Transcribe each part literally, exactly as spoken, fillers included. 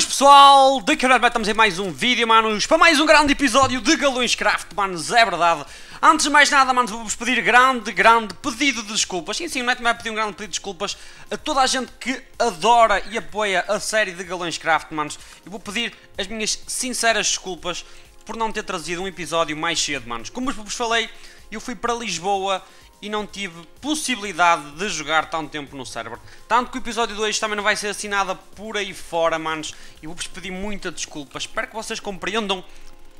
Boas pessoal, daqui a nós estamos em mais um vídeo, manos, para mais um grande episódio de Galões Craft, manos, é verdade. Antes de mais nada, manos, vou-vos pedir grande, grande pedido de desculpas. Sim, sim, o Neto vai pedir um grande pedido de desculpas a toda a gente que adora e apoia a série de Galões Craft, manos. Eu vou pedir as minhas sinceras desculpas por não ter trazido um episódio mais cedo, manos. Como vos falei, eu fui para Lisboa e não tive possibilidade de jogar tanto tempo no server. Tanto que o episódio dois também não vai ser assinado por aí fora, manos. E vou-vos pedir muita desculpa. Espero que vocês compreendam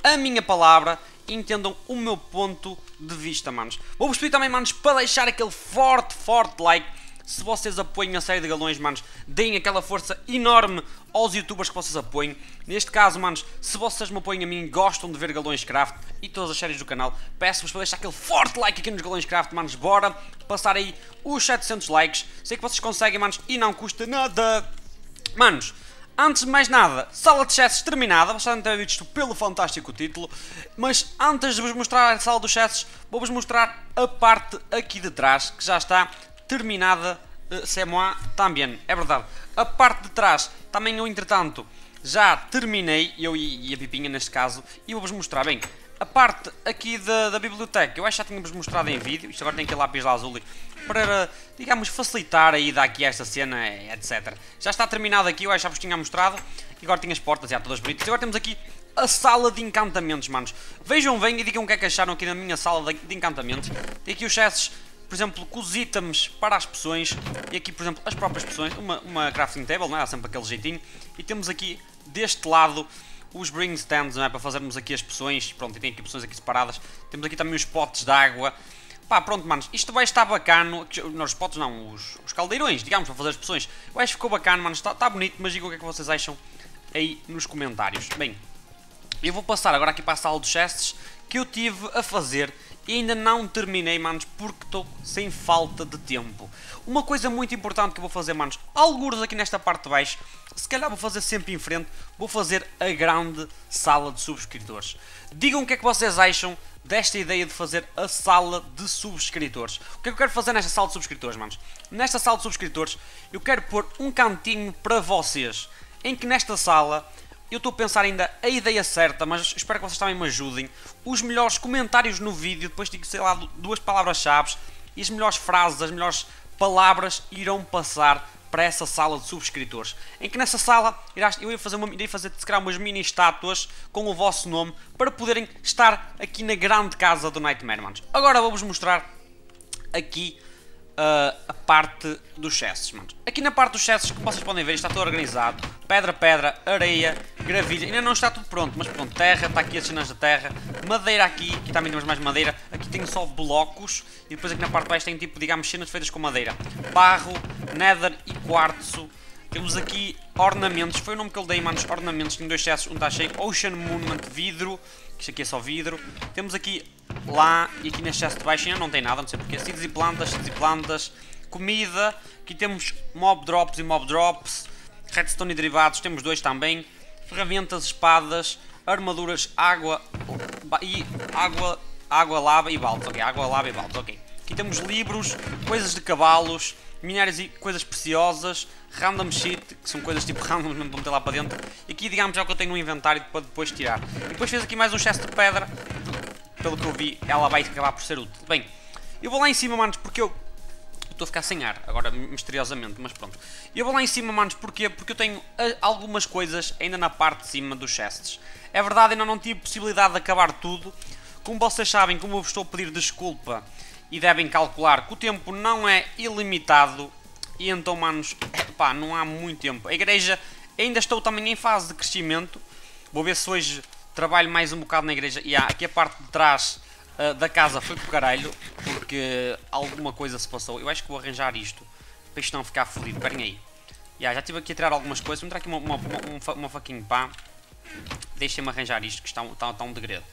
a minha palavra e entendam o meu ponto de vista, manos. Vou-vos pedir também, manos, para deixar aquele forte, forte like. Se vocês apoiam a série de Galões, manos, deem aquela força enorme aos youtubers que vocês apoiam. Neste caso, manos, se vocês me apoiam a mim, gostam de ver Galões Craft e todas as séries do canal, peço-vos para deixar aquele forte like aqui nos Galões Craft, manos. Bora passar aí os setecentos likes. Sei que vocês conseguem, manos, e não custa nada. Manos, antes de mais nada, sala de chesses terminada. Vocês devem ter visto pelo fantástico título. Mas antes de vos mostrar a sala dos chesses, vou-vos mostrar a parte aqui de trás, que já está terminada, c'est moi, também, é verdade. A parte de trás, também eu entretanto, já terminei, eu e, e a Pipinha neste caso, e vou-vos mostrar, bem, a parte aqui da, da biblioteca, eu acho que já tinha-vos mostrado em vídeo, isto agora tem aquele lápis lá azul, para, digamos, facilitar a ida aqui a esta cena, etcétera. Já está terminado aqui, eu acho que já vos tinha mostrado, e agora tem as portas já todas bonitas, e agora temos aqui a sala de encantamentos, manos. Vejam bem e digam o que é que acharam aqui na minha sala de, de encantamentos. Tem aqui os chesses, por exemplo, com os itens para as poções, e aqui, por exemplo, as próprias poções, uma, uma crafting table, não é? Há sempre aquele jeitinho, e temos aqui, deste lado, os bring stands, não é? Para fazermos aqui as poções, pronto, e tem aqui poções aqui separadas, temos aqui também os potes de água, pá, pronto, manos, isto vai estar bacano, não, os potes não, os, os caldeirões, digamos, para fazer as poções, eu acho que ficou bacana, manos, está, está bonito, mas digam o que é que vocês acham aí nos comentários. Bem, eu vou passar agora aqui para a sala dos chests, que eu tive a fazer e ainda não terminei, manos, porque estou sem falta de tempo. Uma coisa muito importante que eu vou fazer, manos, alguns aqui nesta parte de baixo, se calhar vou fazer sempre em frente, vou fazer a grande sala de subscritores. Digam o que é que vocês acham desta ideia de fazer a sala de subscritores. O que é que eu quero fazer nesta sala de subscritores, manos? Nesta sala de subscritores, eu quero pôr um cantinho para vocês, em que nesta sala eu estou a pensar ainda a ideia certa, mas espero que vocês também me ajudem. Os melhores comentários no vídeo, depois digo, sei lá, duas palavras-chave, e as melhores frases, as melhores palavras irão passar para essa sala de subscritores. Em que nessa sala, eu irei fazer, uma, irei fazer se calhar, umas mini estátuas com o vosso nome, para poderem estar aqui na grande casa do Nightmare, manos. Agora vou-vos mostrar aqui Uh, a parte dos chests, manos. Aqui na parte dos chests, como vocês podem ver, está tudo organizado. Pedra, pedra, areia, gravilha. Ainda não está tudo pronto, mas pronto, terra, está aqui as cenas da terra. Madeira aqui, aqui também temos mais madeira. Aqui tem só blocos. E depois aqui na parte de baixo tem tipo, digamos, cenas feitas com madeira. Barro, nether e quartzo. Temos aqui ornamentos, foi o nome que eu dei, manos, ornamentos. Tem dois chests, um está cheio. Ocean Monument, vidro. Isto aqui é só vidro. Temos aqui lá e aqui neste chest de baixo ainda não tem nada, não sei porquê. Seeds e plantas, seeds e plantas, comida, aqui temos mob drops e mob drops, redstone e derivados, temos dois também, ferramentas, espadas, armaduras, água e água, água, lava e baldes, ok, água, lava e baldes, ok. Aqui temos livros, coisas de cavalos, minérios e coisas preciosas, random shit, que são coisas tipo random, não vou meter lá para dentro, e aqui digamos é o que eu tenho no inventário para depois tirar. E depois fez aqui mais um chest de pedra. Pelo que eu vi, ela vai acabar por ser útil. Bem, eu vou lá em cima, manos, porque eu estou a ficar sem ar, agora misteriosamente, mas pronto. Eu vou lá em cima, manos, porquê? Porque eu tenho algumas coisas ainda na parte de cima dos chests. É verdade, ainda não tive possibilidade de acabar tudo. Como vocês sabem, como eu vos estou a pedir desculpa e devem calcular que o tempo não é ilimitado, e então, manos, pá, não há muito tempo. A igreja ainda estou também em fase de crescimento. Vou ver se hoje trabalho mais um bocado na igreja. E há aqui a parte de trás uh, da casa foi pro caralho, porque alguma coisa se passou. Eu acho que vou arranjar isto para isto não ficar fodido. Esperem aí. Yeah, já estive aqui a tirar algumas coisas. Vou entrar aqui uma, uma, uma, uma faquinha, pá. Deixem-me arranjar isto, que está um, está, está um degredo.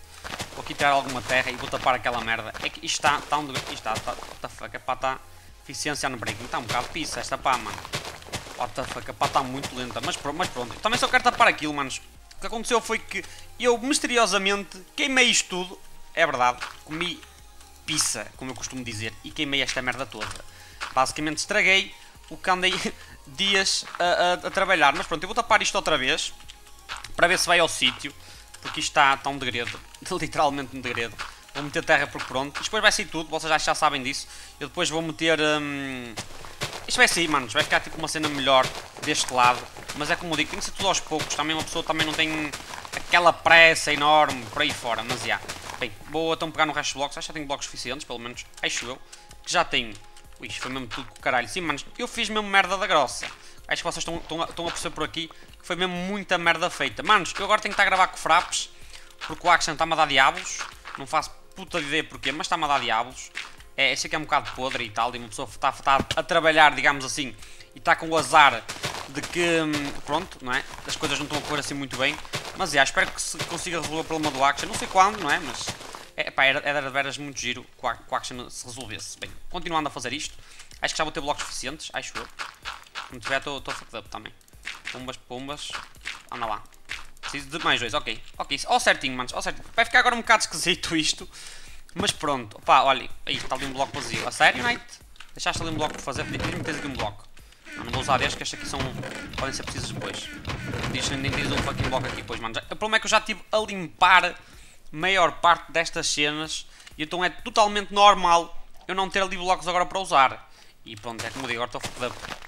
Vou aqui tirar alguma terra e vou tapar aquela merda. É que isto está, está um degredo. Isto está, está, what the fuck, pá, está. Eficiência no break. Está um bocado pizza esta, pá, mano. What the fuck, pá, está muito lenta. Mas, mas pronto. Eu também só quero tapar aquilo, manos. O que aconteceu foi que eu, misteriosamente, queimei isto tudo, é verdade, comi pizza, como eu costumo dizer, e queimei esta merda toda. Basicamente estraguei o que andei dias a, a, a trabalhar. Mas pronto, eu vou tapar isto outra vez, para ver se vai ao sítio, porque isto está, está um degredo, literalmente um degredo. Vou meter terra por pronto, depois vai sair tudo, vocês já, já sabem disso. Eu depois vou meter... Hum... Isto vai sair, manos, vai ficar tipo uma cena melhor deste lado. Mas é como eu digo, tem que ser tudo aos poucos, também uma pessoa também não tem aquela pressa enorme por aí fora, mas já. Yeah. Bem, vou então pegar no resto de blocos, acho que já tenho blocos suficientes, pelo menos, acho eu, que já tenho. Ui, foi mesmo tudo com o caralho. Sim, manos, eu fiz mesmo merda da grossa. Acho que vocês estão, estão, estão a perceber por aqui que foi mesmo muita merda feita. Manos, eu agora tenho que estar a gravar com frappes, porque o Action está-me a dar diabos. Não faço puta ideia porquê, mas está-me a dar diabos. É, sei que é um bocado podre e tal, e uma pessoa está, está a trabalhar, digamos assim, e está com o azar de que, pronto, não é? As coisas não estão a correr assim muito bem. Mas é, espero que se consiga resolver o problema do Action, não sei quando, não é? Mas, é pá, era, era de veras muito giro que o Action se resolvesse. Bem, continuando a fazer isto, acho que já vou ter blocos suficientes, acho eu. Quando tiver, estou fucked up também. Pombas, pombas, anda lá. Preciso de mais dois, ok, ok, ó certinho, manos, ó certinho. Vai ficar agora um bocado esquisito isto, mas pronto, opá, olha, aí está ali um bloco vazio, a sério, mate? Deixaste ali um bloco por fazer, pedi-me tens aqui um bloco. Não, não vou usar este, que estes aqui são, podem ser precisos depois. Diz, nem tens um fucking bloco aqui, pois, manos. O problema é que eu já estive a limpar a maior parte destas cenas, e então é totalmente normal eu não ter ali blocos agora para usar. E pronto, é como eu digo, agora estou a foder.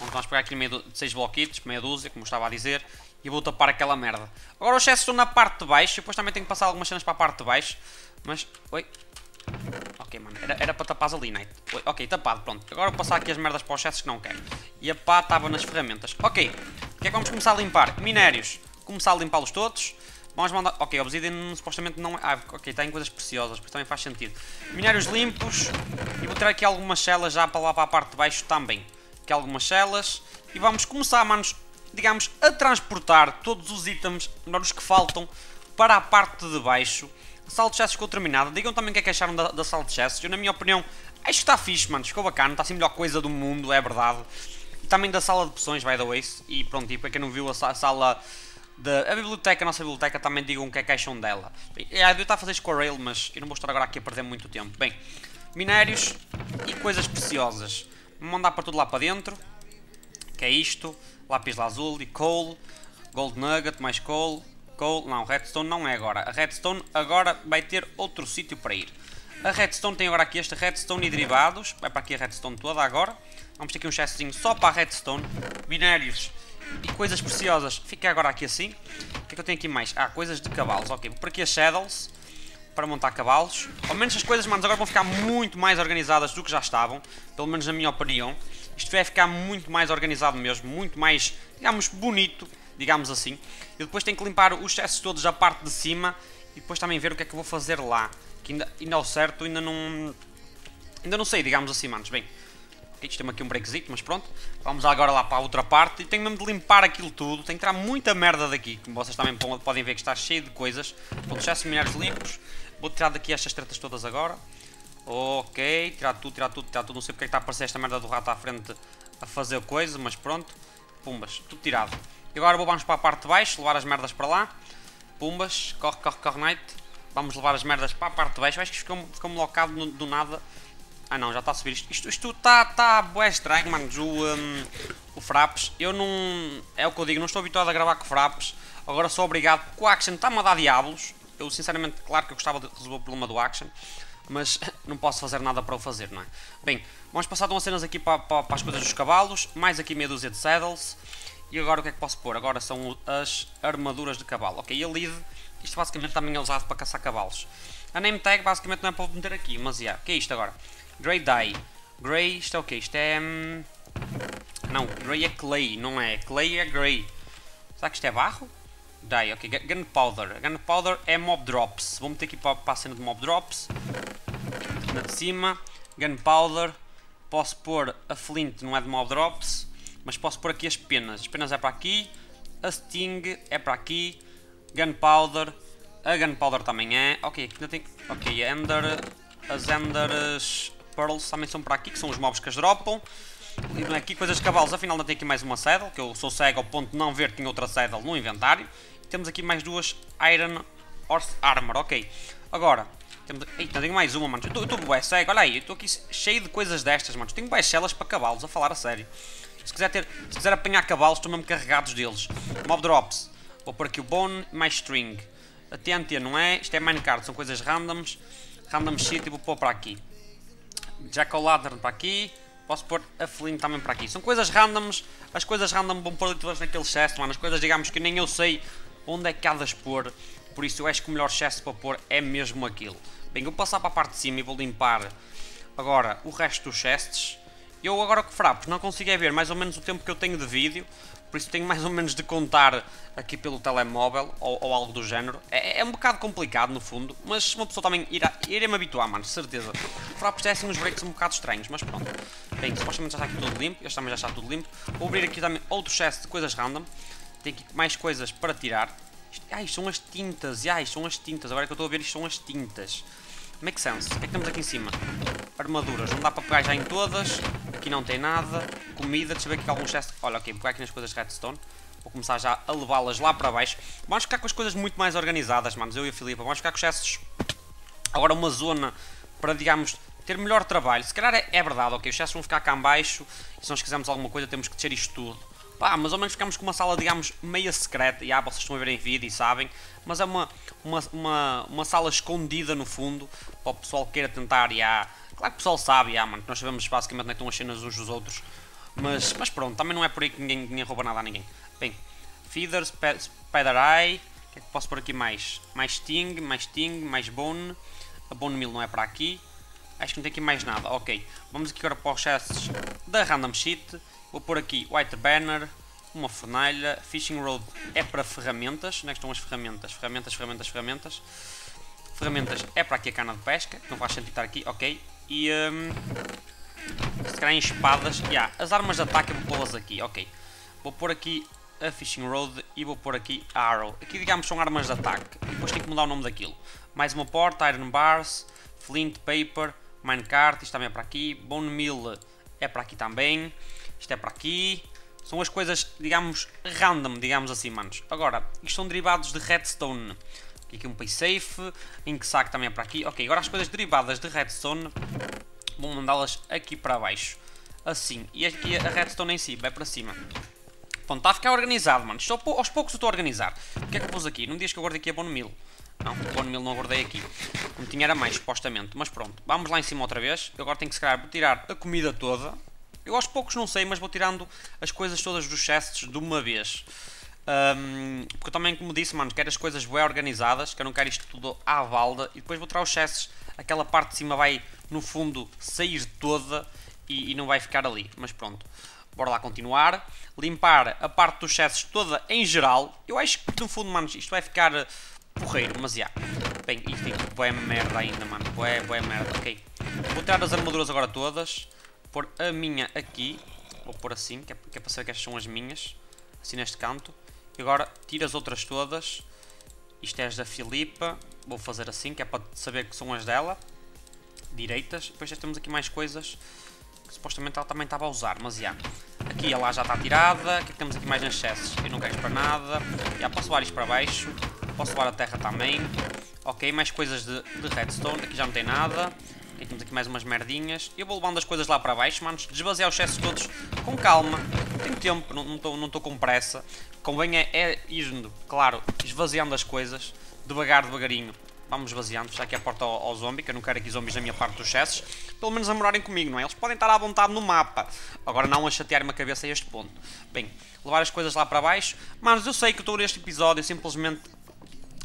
Vamos pegar aqui meio de seis bloquitos, meia dúzia, como eu estava a dizer, e vou tapar aquela merda. Agora os excessos estão na parte de baixo, depois também tenho que passar algumas cenas para a parte de baixo, mas... Oi? Ok, mano, era, era para tapar ali, Night. Oi, ok, tapado, pronto. Agora vou passar aqui as merdas para os excessos que não quero. E a pá estava nas ferramentas. Ok, o que é que vamos começar a limpar? Minérios. Começar a limpá-los todos. Vamos mandar... Ok, a obsidian supostamente não... Ah, ok, está em coisas preciosas, porque também faz sentido. Minérios limpos. E vou tirar aqui algumas celas já para lá para a parte de baixo também. Aqui algumas celas. E vamos começar, manos, digamos, a transportar todos os itens, os que faltam, para a parte de baixo. A sala de chassis ficou terminada. Digam também o que é que acharam da, da sala de chassis. Eu, na minha opinião, acho que está fixe, manos. Ficou bacana, está assim a melhor coisa do mundo, é verdade. E também da sala de poções, by the way. E pronto, e para quem não viu a sala da biblioteca, a nossa biblioteca, também digam o que é que acham dela. Eu estava a fazer isso com a rail, mas eu não vou estar agora aqui a perder muito tempo. Bem, minérios e coisas preciosas. Vou mandar para tudo lá para dentro, que é isto, lápis lazuli, coal, gold nugget, mais coal, coal, não, redstone não é agora, a redstone agora vai ter outro sítio para ir. A redstone tem agora aqui este redstone e derivados, vai para aqui a redstone toda agora, vamos ter aqui um chestzinho só para a redstone, minérios e coisas preciosas, fica agora aqui assim. O que é que eu tenho aqui mais? Ah, coisas de cavalos, ok, vou para aqui as saddles, para montar cavalos. Ao menos as coisas, manos, agora vão ficar muito mais organizadas do que já estavam, pelo menos na minha opinião. Isto vai ficar muito mais organizado mesmo, muito mais, digamos, bonito, digamos assim. Eu depois tenho que limpar os excessos todos da parte de cima e depois também ver o que é que eu vou fazer lá, que ainda, ainda ao certo, ainda não ainda não sei, digamos assim, manos. Bem, isto tem aqui um breakzinho, mas pronto, vamos agora lá para a outra parte e tenho mesmo de limpar aquilo tudo, tenho que tirar muita merda daqui, como vocês também podem ver que está cheio de coisas. Vou deixar seminários limpos. Vou tirar daqui estas tretas todas agora. Ok, tirar tudo, tirar tudo, tirar tudo. Não sei porque é que está a aparecer esta merda do rato à frente a fazer coisa, mas pronto. Pumbas, tudo tirado. E agora vamos para a parte de baixo, levar as merdas para lá. Pumbas, corre, corre, corre, night. Vamos levar as merdas para a parte de baixo. Eu acho que ficou-me ficou locado no, do nada. Ah não, já está a subir isto. Isto, isto está, está bué estranho, mano. O, um, o frappes. Eu não... É o que eu digo, não estou habituado a gravar com frappes. Agora sou obrigado, porque o Action está-me a dar diabos. Eu sinceramente, claro que eu gostava de resolver o problema do Action, mas não posso fazer nada para o fazer, não é? Bem, vamos passar umas cenas aqui para, para, para as coisas dos cavalos, mais aqui meia dúzia de saddles, e agora o que é que posso pôr? Agora são as armaduras de cavalo. Ok, e a lead, isto basicamente também é usado para caçar cavalos. A name tag basicamente não é para meter aqui, mas já, yeah. O que é isto agora? Grey dye, grey, isto é o que? Isto é... Não, grey é clay, não é? Clay é grey. Será que isto é barro? Dai, ok, gunpowder. Gunpowder é mob drops. Vou meter aqui para a cena de mob drops. Na de cima. Gunpowder. Posso pôr a flint, não é de mob drops. Mas posso pôr aqui as penas. As penas é para aqui. A sting é para aqui. Gunpowder. A gunpowder também é. Ok, aqui ainda tem. Ok, a ender. As enders pearls também são para aqui, que são os mobs que as dropam. E não é aqui coisas de cavalos. Afinal, ainda tem aqui mais uma saddle. Que eu sou cego ao ponto de não ver que tinha outra saddle no inventário. Temos aqui mais duas Iron Horse Armor, ok. Agora, temos... Eita, tenho mais uma, mano. Eu estou bué cego, olha aí. Eu estou aqui cheio de coisas destas, mano. Tenho bué celas para cavalos, a falar a sério. Se quiser, ter, se quiser apanhar cavalos, estou mesmo carregados deles. Mob drops. Vou pôr aqui o bone e mais string. A T N T não é? Isto é minecart, são coisas randoms. Random shit e vou pôr para aqui. Jack-o'-lantern para aqui. Posso pôr a fling também para aqui. São coisas randoms. As coisas random vão pôr ali todas naquele chest, mano. As coisas, digamos, que nem eu sei onde é que há de as pôr. Por isso eu acho que o melhor chest para pôr é mesmo aquilo. Bem, vou passar para a parte de cima e vou limpar agora o resto dos chests. Eu agora o que fará, porque não consigo é ver mais ou menos o tempo que eu tenho de vídeo, por isso tenho mais ou menos de contar aqui pelo telemóvel ou, ou algo do género. É, é um bocado complicado no fundo, mas uma pessoa também irá, irá me habituar, mano, certeza. Fará porque é assim uns breaks um bocado estranhos, mas pronto. Bem, supostamente já está aqui tudo limpo, este também já está tudo limpo. Vou abrir aqui também outro chest de coisas random. Tem aqui mais coisas para tirar. Ai, são as tintas, ai, são as tintas, agora que eu estou a ver isto são as tintas. Make sense. O que é que temos aqui em cima? Armaduras, não dá para pegar já em todas. Aqui não tem nada. Comida, deixa eu ver aqui algum chest. Olha, ok, vou pegar aqui nas coisas de redstone. Vou começar já a levá-las lá para baixo. Vamos ficar com as coisas muito mais organizadas, manos. Eu e a Filipa, vamos ficar com os chests. Agora uma zona para, digamos, ter melhor trabalho. Se calhar é, é verdade, ok, os chests vão ficar cá em baixo. E se nós quisermos alguma coisa temos que descer isto tudo. Pá, mas ao menos ficamos com uma sala, digamos, meia secreta. E ah, vocês estão a ver em vídeo e sabem. Mas é uma, uma, uma, uma sala escondida no fundo. Para o pessoal que queira tentar e ah, claro que o pessoal sabe, ah, mano, nós sabemos basicamente onde estão as cenas uns dos outros. Mas, mas pronto, também não é por aí que ninguém, ninguém rouba nada a ninguém. Bem, feathers, pe spider eye. O que é que posso pôr aqui mais? Mais sting, mais sting, mais bone. A bone meal não é para aqui. Acho que não tem aqui mais nada, ok. Vamos aqui agora para os chests da random sheet. Vou pôr aqui white banner, uma fornalha, fishing rod é para ferramentas. Onde é que estão as ferramentas? Ferramentas, ferramentas, ferramentas. Ferramentas é para aqui a cana de pesca, que não faz sentido estar aqui, ok. E um, se calhar em espadas, yeah, as armas de ataque eu vou pô-las aqui, ok. Vou pôr aqui a fishing rod e vou pôr aqui a arrow. Aqui digamos são armas de ataque, e depois tenho que mudar o nome daquilo. Mais uma porta, iron bars, flint, paper, minecart, isto também é para aqui, bone meal é para aqui também. Isto é para aqui. São as coisas, digamos, random, digamos assim, manos. Agora, isto são derivados de redstone. Aqui um paysafe. Ink sack também é para aqui. Ok, agora as coisas derivadas de redstone, vou mandá-las aqui para baixo. Assim. E aqui a redstone em si, vai para cima. Pronto, está a ficar organizado, manos. Só aos poucos eu estou a organizar. O que é que eu pus aqui? Não me diz que eu guardei aqui a bone meal. Não, o bone meal não guardei aqui. Não tinha era mais, supostamente. Mas pronto, vamos lá em cima outra vez. Eu agora tenho que, se calhar, tirar a comida toda. Eu aos poucos não sei, mas vou tirando as coisas todas dos chests de uma vez. Um, porque eu também, como disse, mano, quero as coisas bem organizadas, que eu não quero isto tudo à balda. E depois vou tirar os chests, aquela parte de cima vai, no fundo, sair toda e, e não vai ficar ali. Mas pronto, bora lá continuar. Limpar a parte dos chests toda em geral. Eu acho que, no fundo, mano, isto vai ficar porreiro, mas já. Bem, isto tem boa merda ainda, mano. Boa, boa merda, ok. Vou tirar as armaduras agora todas. Vou pôr a minha aqui, vou pôr assim, que é, que é para saber que estas são as minhas, assim neste canto. E agora tiro as outras todas, isto é as da Filipa, vou fazer assim, que é para saber que são as dela, direitas. Depois já temos aqui mais coisas que supostamente ela também estava a usar, mas já. Aqui ela já está tirada, o que é que temos aqui mais nas chests? Eu não quero para nada, já posso levar isto para baixo, posso levar a terra também. Ok, mais coisas de, de redstone, aqui já não tem nada. E temos aqui mais umas merdinhas. Eu vou levando as coisas lá para baixo, manos. Desvaziar os excessos todos com calma. Tenho tempo, não estou não não com pressa. Convém é, é ir, claro, esvaziando as coisas. Devagar, devagarinho. Vamos esvaziando. Está aqui a porta ao, ao zombie, que eu não quero aqui zombies na minha parte dos excessos. Pelo menos a morarem comigo, não é? Eles podem estar à vontade no mapa. Agora não a chatear-me a cabeça a este ponto. Bem, levar as coisas lá para baixo. Manos, eu sei que eu estou neste episódio, eu simplesmente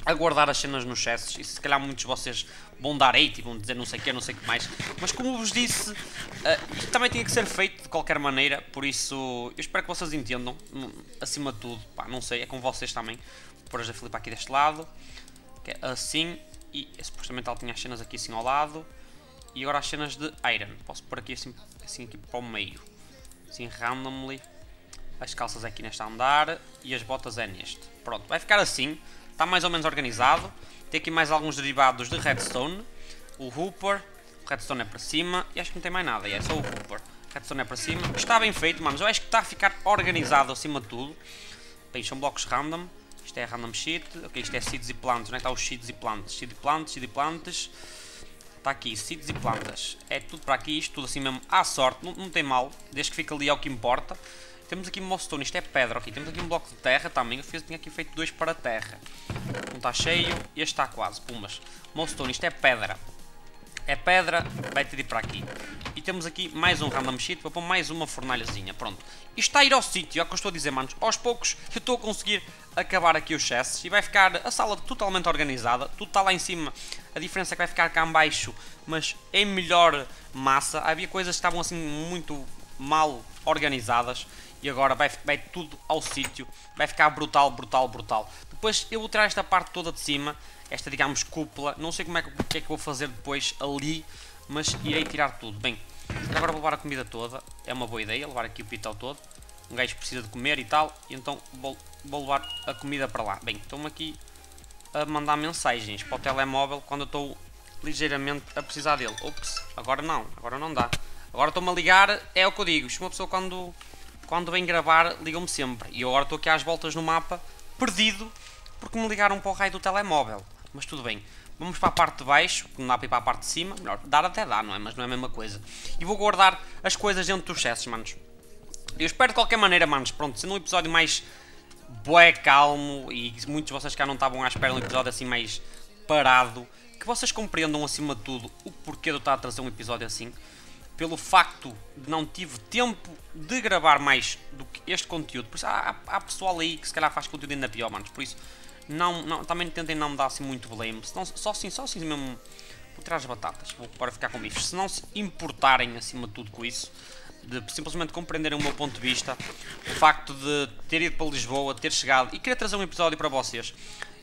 a guardar as cenas nos chests, e se calhar muitos de vocês vão dar hate e vão dizer não sei o que, não sei o que mais, mas como vos disse, uh, isto também tinha que ser feito de qualquer maneira, por isso eu espero que vocês entendam, acima de tudo, pá, não sei, é com vocês também. Vou pôr a Filipa aqui deste lado, que é assim, e supostamente ela tinha as cenas aqui assim ao lado, e agora as cenas de iron, posso pôr aqui assim, assim aqui para o meio, assim randomly, as calças aqui neste andar, e as botas é neste, pronto, vai ficar assim. Está mais ou menos organizado. Tem aqui mais alguns derivados de redstone. O hooper. O redstone é para cima. E acho que não tem mais nada. E é só o hooper. Redstone é para cima. Está bem feito, mano. Eu acho que está a ficar organizado acima de tudo. Bem, são blocos random. Isto é random sheet. Ok, isto é seeds e plantas. Onde é que está os seeds e plantas? Seeds e plantas, seeds e plantas. Está aqui, seeds e plantas. É tudo para aqui, isto tudo assim mesmo à sorte, não, não tem mal, desde que fica ali ao que importa. Temos aqui mossstone, isto é pedra, ok. Temos aqui um bloco de terra também, eu, fiz, eu tinha aqui feito dois para terra. Um está cheio, este está quase, pumas. Mossstone, isto é pedra. É pedra, vai ter de ir para aqui. E temos aqui mais um random sheet, vou pôr mais uma fornalhazinha, pronto. Isto está a ir ao sítio, é o que eu estou a dizer, manos. Aos poucos eu estou a conseguir acabar aqui os chesses e vai ficar a sala totalmente organizada. Tudo está lá em cima, a diferença é que vai ficar cá em baixo, mas em melhor massa. Havia coisas que estavam assim muito mal organizadas e agora vai, vai tudo ao sítio. Vai ficar brutal, brutal, brutal. Depois eu vou tirar esta parte toda de cima, esta, digamos, cúpula, não sei como é que, que é que vou fazer depois ali, mas irei tirar tudo. Bem, agora vou levar a comida toda, é uma boa ideia, levar aqui o pital todo, um gajo precisa de comer e tal, e então vou, vou levar a comida para lá. Bem, estou-me aqui a mandar mensagens para o telemóvel quando eu estou ligeiramente a precisar dele. Ops, agora não, agora não dá. Agora estou-me a ligar, é o que eu digo, uma pessoa quando, quando vem gravar ligam-me sempre, e eu agora estou aqui às voltas no mapa, perdido, porque me ligaram para o raio do telemóvel. Mas tudo bem, vamos para a parte de baixo, que não dá para ir para a parte de cima, melhor, dar até dá, não é? Mas não é a mesma coisa. E vou guardar as coisas dentro dos chesses, manos. Eu espero de qualquer maneira, manos, pronto, sendo um episódio mais bué calmo, e muitos de vocês cá não estavam à espera de um episódio assim mais parado, que vocês compreendam acima de tudo o porquê de eu estar a trazer um episódio assim, pelo facto de não tive tempo de gravar mais do que este conteúdo. Por isso há, há, há pessoal aí que se calhar faz conteúdo ainda pior, manos, por isso... Não, não, também tentem não me dar assim muito blame, senão, só assim, só assim mesmo, vou tirar as batatas, vou para ficar com bifes, se não se importarem acima de tudo com isso, de simplesmente compreenderem o meu ponto de vista, o facto de ter ido para Lisboa, ter chegado e querer trazer um episódio para vocês.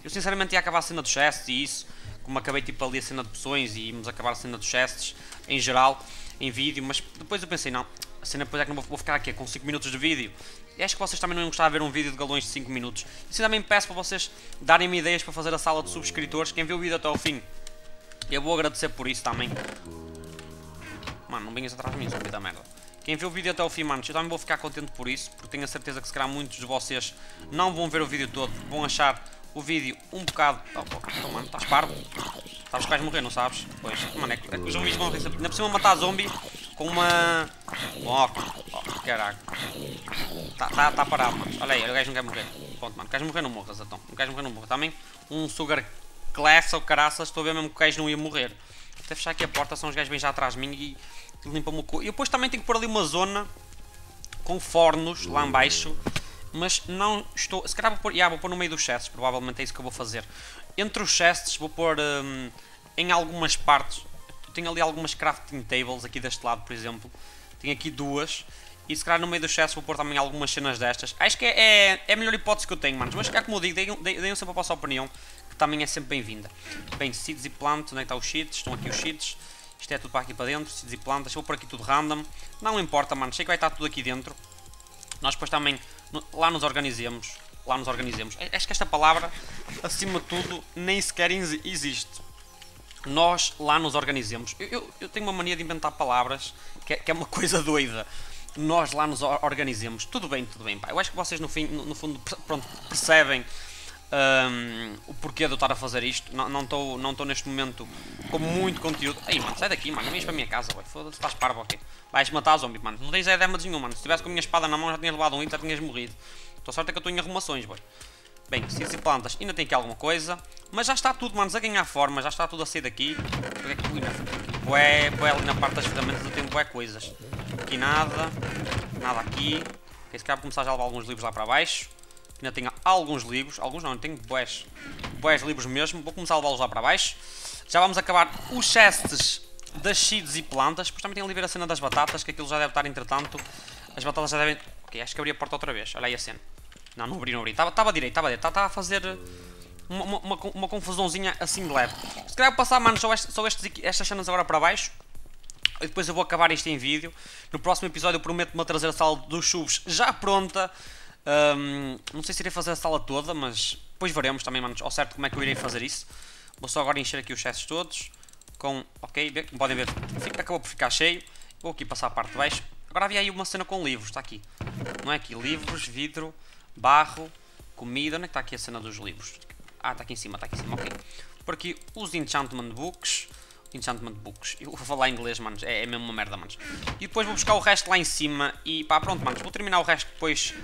Eu sinceramente ia acabar a cena dos chests e isso, como acabei tipo ali a cena de poções e íamos acabar a cena dos chests em geral, em vídeo, mas depois eu pensei, não, a cena depois é que não vou, vou ficar aqui com cinco minutos de vídeo. Acho que vocês também não iam gostar de ver um vídeo de galões de cinco minutos. Assim também peço para vocês darem-me ideias para fazer a sala de subscritores. Quem viu o vídeo até ao fim, eu vou agradecer por isso também. Mano, não venhas atrás de mim, zumbi da merda. Quem viu o vídeo até ao fim, mano, eu também vou ficar contente por isso, porque tenho a certeza que se calhar muitos de vocês não vão ver o vídeo todo, vão achar o vídeo um bocado... Oh, mano, estás parvo? Sabes que vais morrer, não sabes? Pois, mano, é que os zumbis vão... Ainda por cima matar zumbi com uma... Oh, oh, caraca. Tá, tá, tá parado, mano. Olha aí, o gajo não quer morrer. Pronto, mano, queres morrer, não morras, então. Não queres morrer, não morras. Também um sugar class ou caraças, estou a ver mesmo que o gajo não ia morrer. Vou até fechar aqui a porta, são os gajos bem já atrás de mim e limpa-me o cu. E depois também tenho que pôr ali uma zona com fornos lá em baixo, mas não estou... Se calhar vou pôr... Yeah, vou pôr no meio dos chests, provavelmente é isso que eu vou fazer. Entre os chests vou pôr hum, em algumas partes. Tenho ali algumas crafting tables aqui deste lado, por exemplo. Tenho aqui duas. E se calhar no meio do excesso vou pôr também algumas cenas destas. Acho que é, é, é a melhor hipótese que eu tenho, manos. Mas é como eu digo, deem, deem, deem sempre a vossa opinião, que também é sempre bem-vinda. Bem, seeds e plantas, onde é que está os sheets? Estão aqui os sheets. Isto é tudo para aqui para dentro, seeds e plantas. Vou pôr aqui tudo random. Não importa, manos, sei que vai estar tudo aqui dentro. Nós depois também, no, lá nos organizemos. Lá nos organizemos. Acho que esta palavra, acima de tudo, nem sequer existe. Nós lá nos organizemos. Eu, eu, eu tenho uma mania de inventar palavras que é, que é uma coisa doida. Nós lá nos organizemos. Tudo bem, tudo bem, pá. Eu acho que vocês no, fim, no, no fundo, pronto, percebem um, o porquê de eu estar a fazer isto. Não estou não não neste momento com muito conteúdo. Ei, mano, sai daqui, mano. Não vens para a minha casa, ué. Foda-se, estás parvo, ok. Vais matar zombi, mano. Não tens edema de nenhum, mano. Se tivesse com a minha espada na mão já tinhas levado um e já tinhas morrido. Estou certo é que eu estou em arrumações, boy. Bem, seeds e plantas, ainda tem aqui alguma coisa. Mas já está tudo, manos, a ganhar forma. Já está tudo a sair daqui. Bué, bué, ali na parte das ferramentas eu tenho bué coisas. Aqui nada. Nada aqui. Ok, se calhar vou começar já a levar alguns livros lá para baixo. Ainda tenho alguns livros. Alguns não, eu tenho bués. Bués livros mesmo. Vou começar a levá-los lá para baixo. Já vamos acabar os chests das seeds e plantas. Depois também tem ali ver a cena das batatas, que aquilo já deve estar entretanto. As batatas já devem... Ok, acho que abri a porta outra vez. Olha aí a cena. Não, não abri, não abri. Estava direito, estava direito. Estava a fazer uma, uma, uma, uma confusãozinha assim de leve. Se calhar vou passar, mano, só, este, só estes, estas cenas agora para baixo. E depois eu vou acabar isto em vídeo. No próximo episódio eu prometo-me a trazer a sala dos subs já pronta. Um, não sei se irei fazer a sala toda, mas depois veremos também, mano, ao certo como é que eu irei fazer isso. Vou só agora encher aqui os chesses todos. Com, ok, como podem ver, fica, acabou por ficar cheio. Vou aqui passar a parte de baixo. Agora havia aí uma cena com livros, está aqui. Não é aqui, livros, vidro... Barro, comida, onde é que está aqui a cena dos livros? Ah, está aqui em cima, está aqui em cima, ok. Por aqui os enchantment books, Enchantment Books. Eu vou falar inglês, manos. É, é mesmo uma merda, manos. E depois vou buscar o resto lá em cima. E pá, pronto, manos. Vou terminar o resto depois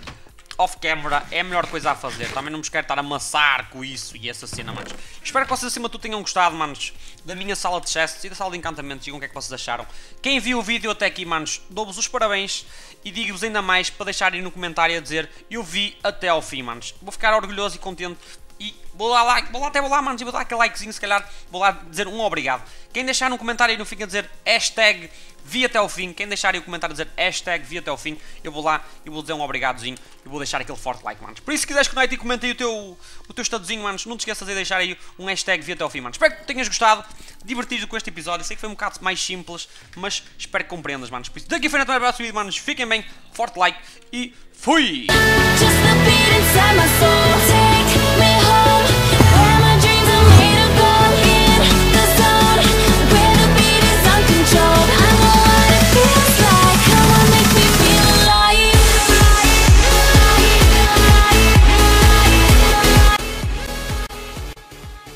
off-camera. É a melhor coisa a fazer. Também não vos quero estar a amassar com isso e essa cena, manos. Espero que vocês acima de tudo tenham gostado, manos, da minha sala de chests e da sala de encantamentos. Digam o que é que vocês acharam. Quem viu o vídeo até aqui, manos, dou-vos os parabéns. E digo-vos ainda mais para deixarem no comentário a dizer eu vi até ao fim, manos. Vou ficar orgulhoso e contente. E vou dar like, vou lá até vou lá, manos, e vou dar aquele likezinho, se calhar, vou lá dizer um obrigado. Quem deixar um comentário aí no fim a dizer hashtag vi até o fim, quem deixar aí um comentário a dizer hashtag vi até o fim, eu vou lá e vou dizer um obrigadozinho e vou deixar aquele forte like, manos. Por isso, se quiseres que não é, e comenta aí o teu, o teu estadozinho, manos, não te esqueças de deixar aí um hashtag vi até o fim, manos. Espero que tenhas gostado, divertido com este episódio, sei que foi um bocado mais simples, mas espero que compreendas, manos. Por isso, daqui a frente, até o próximo vídeo, manos, fiquem bem, forte like e fui!